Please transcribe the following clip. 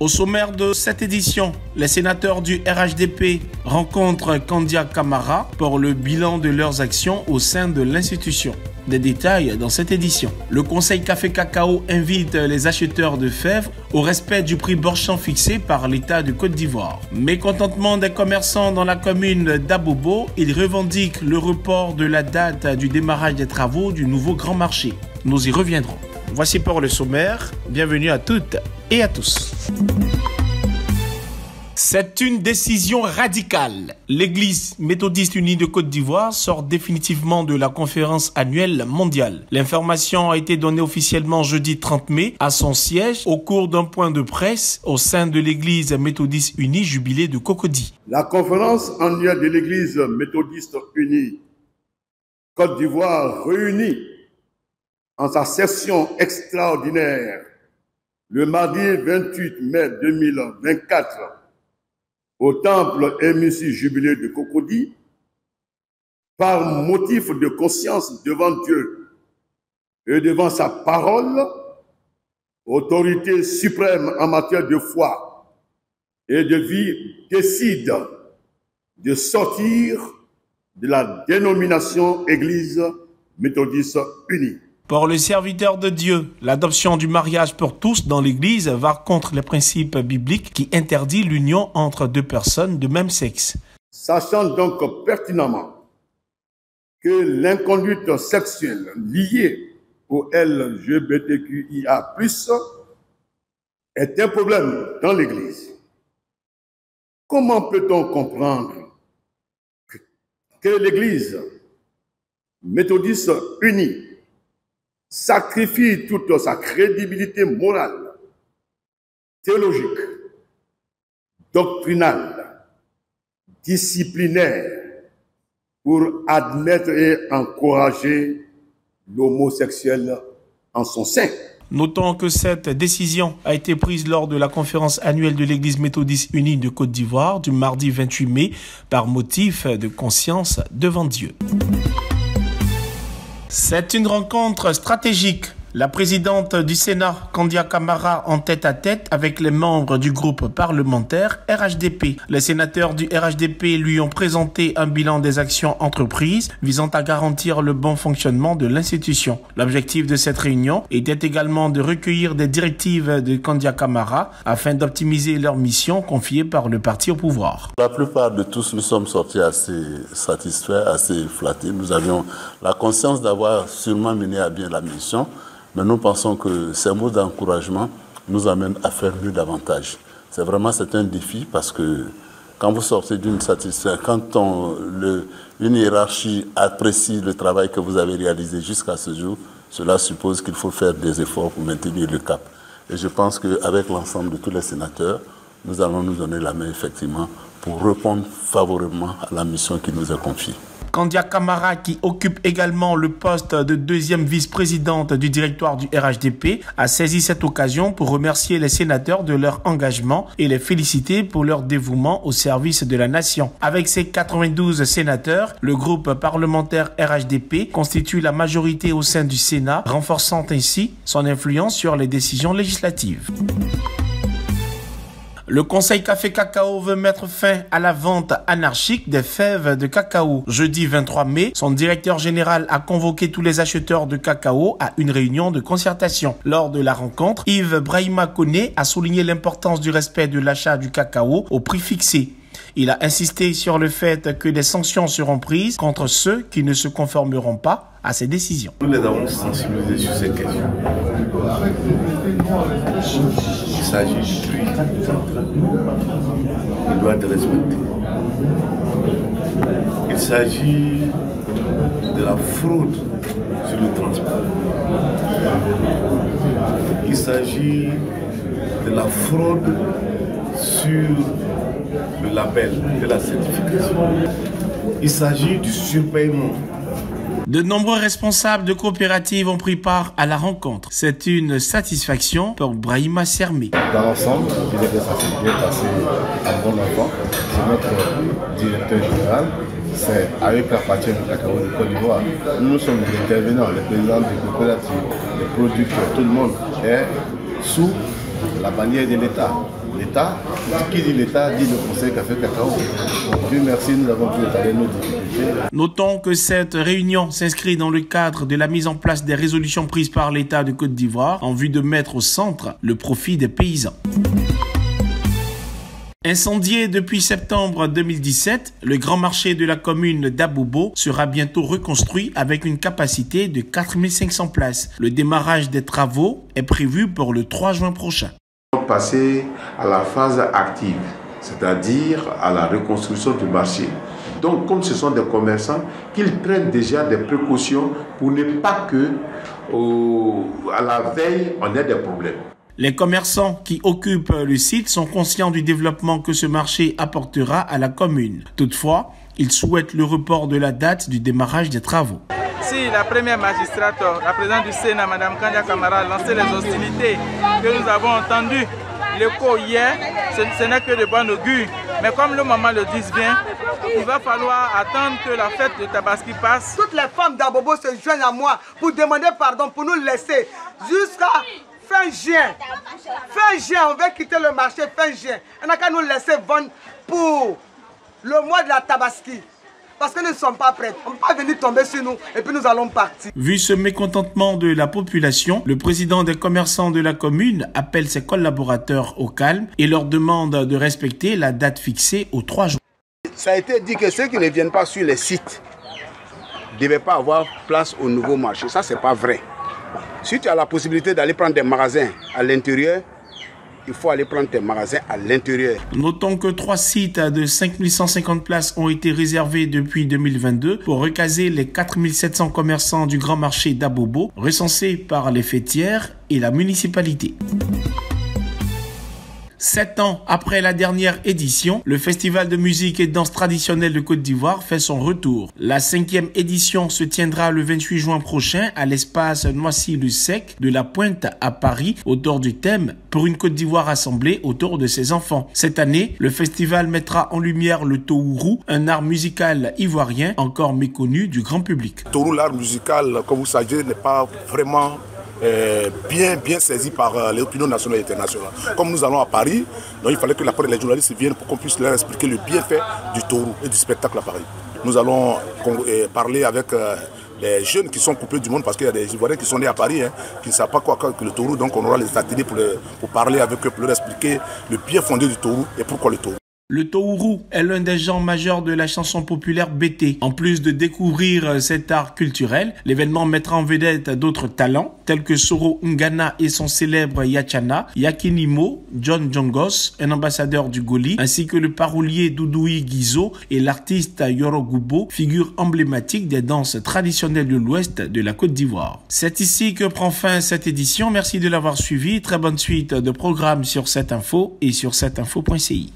Au sommaire de cette édition, les sénateurs du RHDP rencontrent Kandia Camara pour le bilan de leurs actions au sein de l'institution. Des détails dans cette édition. Le conseil Café Cacao invite les acheteurs de fèves au respect du prix borchamp fixé par l'État de Côte d'Ivoire. Mécontentement des commerçants dans la commune d'Abobo, ils revendiquent le report de la date du démarrage des travaux du nouveau grand marché. Nous y reviendrons. Voici pour le sommaire. Bienvenue à toutes et à tous. C'est une décision radicale. L'Église méthodiste unie de Côte d'Ivoire sort définitivement de la conférence annuelle mondiale. L'information a été donnée officiellement jeudi 30 mai à son siège au cours d'un point de presse au sein de l'Église méthodiste unie jubilée de Cocody. La conférence annuelle de l'Église méthodiste unie Côte d'Ivoire réunie en sa session extraordinaire le mardi 28 mai 2024 au temple MSI jubilé de Cocody, par motif de conscience devant Dieu et devant sa parole, autorité suprême en matière de foi et de vie, décide de sortir de la dénomination Église méthodiste unie. Pour le serviteur de Dieu, l'adoption du mariage pour tous dans l'Église va contre les principes bibliques qui interdit l'union entre deux personnes de même sexe. Sachant donc pertinemment que l'inconduite sexuelle liée au LGBTQIA+ est un problème dans l'Église, comment peut-on comprendre que l'Église méthodiste unie sacrifie toute sa crédibilité morale, théologique, doctrinale, disciplinaire pour admettre et encourager l'homosexuel en son sein? Notons que cette décision a été prise lors de la conférence annuelle de l'Église méthodiste unie de Côte d'Ivoire du mardi 28 mai par motif de conscience devant Dieu. C'est une rencontre stratégique. La présidente du Sénat, Kandia Camara, en tête-à-tête avec les membres du groupe parlementaire RHDP. Les sénateurs du RHDP lui ont présenté un bilan des actions entreprises visant à garantir le bon fonctionnement de l'institution. L'objectif de cette réunion était également de recueillir des directives de Kandia Camara afin d'optimiser leur mission confiée par le parti au pouvoir. La plupart de tous, nous sommes sortis assez satisfaits, assez flattés. Nous avions la conscience d'avoir sûrement mené à bien la mission. Mais nous pensons que ces mots d'encouragement nous amènent à faire mieux davantage. C'est vraiment un défi parce que quand vous sortez d'une satisfaction, quand une hiérarchie apprécie le travail que vous avez réalisé jusqu'à ce jour, cela suppose qu'il faut faire des efforts pour maintenir le cap. Et je pense qu'avec l'ensemble de tous les sénateurs, nous allons nous donner la main effectivement pour répondre favorablement à la mission qui nous est confiée. Kandia Camara, qui occupe également le poste de deuxième vice-présidente du directoire du RHDP, a saisi cette occasion pour remercier les sénateurs de leur engagement et les féliciter pour leur dévouement au service de la nation. Avec ses 92 sénateurs, le groupe parlementaire RHDP constitue la majorité au sein du Sénat, renforçant ainsi son influence sur les décisions législatives. Le conseil Café Cacao veut mettre fin à la vente anarchique des fèves de cacao. Jeudi 23 mai, son directeur général a convoqué tous les acheteurs de cacao à une réunion de concertation. Lors de la rencontre, Yves Brahima Koné a souligné l'importance du respect de l'achat du cacao au prix fixé. Il a insisté sur le fait que des sanctions seront prises contre ceux qui ne se conformeront pas à ces décisions. Nous les avons sensibilisés sur cette question. Il s'agit du prix. Il doit être respecté. Il s'agit de la fraude sur le transport. Il s'agit de la fraude sur le label de la certification. Il s'agit du surpaiement. De nombreux responsables de coopératives ont pris part à la rencontre. C'est une satisfaction pour Brahima Sermi. Dans l'ensemble, il est bien passé un bon enfant. C'est notre directeur général. C'est Aripa Patien de Cacao de Côte d'Ivoire. Nous sommes les intervenants, les présidents des coopératives, les producteurs, tout le monde est sous la bannière de l'État. l'État. Qui dit l'État dit le Conseil Café Cacao. Dieu merci, nous avons pu étaler nos difficultés. Notons que cette réunion s'inscrit dans le cadre de la mise en place des résolutions prises par l'État de Côte d'Ivoire en vue de mettre au centre le profit des paysans. Incendié depuis septembre 2017, le grand marché de la commune d'Abobo sera bientôt reconstruit avec une capacité de 4500 places. Le démarrage des travaux est prévu pour le 3 juin prochain. On va passer à la phase active, c'est-à-dire à la reconstruction du marché. Donc, comme ce sont des commerçants, qu'ils prennent déjà des précautions pour ne pas que, à la veille, on ait des problèmes. Les commerçants qui occupent le site sont conscients du développement que ce marché apportera à la commune. Toutefois, ils souhaitent le report de la date du démarrage des travaux. Si la première magistrate, la présidente du Sénat, Mme Kandia Camara, a lancé les hostilités que nous avons entendues, l'écho hier, ce n'est que de bon augure. Mais comme le maman le dit bien, il va falloir attendre que la fête de Tabaski passe. Toutes les femmes d'Abobo se joignent à moi pour demander pardon, pour nous laisser jusqu'à... Fin juin, on va quitter le marché fin juin. On n'a qu'à nous laisser vendre pour le mois de la Tabaski. Parce que nous ne sommes pas prêts. On ne peut pas venir tomber sur nous et puis nous allons partir. Vu ce mécontentement de la population, le président des commerçants de la commune appelle ses collaborateurs au calme et leur demande de respecter la date fixée au 3 juin. Ça a été dit que ceux qui ne viennent pas sur les sites ne devaient pas avoir place au nouveau marché. Ça, ce n'est pas vrai. Si tu as la possibilité d'aller prendre des magasins à l'intérieur, il faut aller prendre tes magasins à l'intérieur. Notons que 3 sites de 5150 places ont été réservés depuis 2022 pour recaser les 4700 commerçants du grand marché d'Abobo, recensés par les fêtières et la municipalité. 7 ans après la dernière édition, le Festival de musique et danse traditionnelle de Côte d'Ivoire fait son retour. La 5e édition se tiendra le 28 juin prochain à l'espace Noisy-le-Sec de La Pointe à Paris autour du thème « Pour une Côte d'Ivoire rassemblée autour de ses enfants ». Cette année, le festival mettra en lumière le Tourou, un art musical ivoirien encore méconnu du grand public. Tourou, l'art musical, comme vous savez, n'est pas vraiment... bien saisi par l'opinion nationale et internationale. Comme nous allons à Paris, donc il fallait que les journalistes viennent pour qu'on puisse leur expliquer le bienfait du Tourou et du spectacle à Paris. Nous allons parler avec les jeunes qui sont coupés du monde, parce qu'il y a des Ivoiriens qui sont nés à Paris, hein, qui ne savent pas quoi que le Tourou, donc on aura les ateliers pour parler avec eux, pour leur expliquer le bien fondé du Tourou et pourquoi le Tourou. Le Tourou est l'un des genres majeurs de la chanson populaire Bété. En plus de découvrir cet art culturel, l'événement mettra en vedette d'autres talents tels que Soro Ngana et son célèbre Yachana, Yakinimo, John Jongos, un ambassadeur du Goli, ainsi que le parolier Dudui Gizo et l'artiste Yorogubo, figure emblématique des danses traditionnelles de l'Ouest de la Côte d'Ivoire. C'est ici que prend fin cette édition. Merci de l'avoir suivi. Très bonne suite de programmes sur 7info et sur 7info.ci.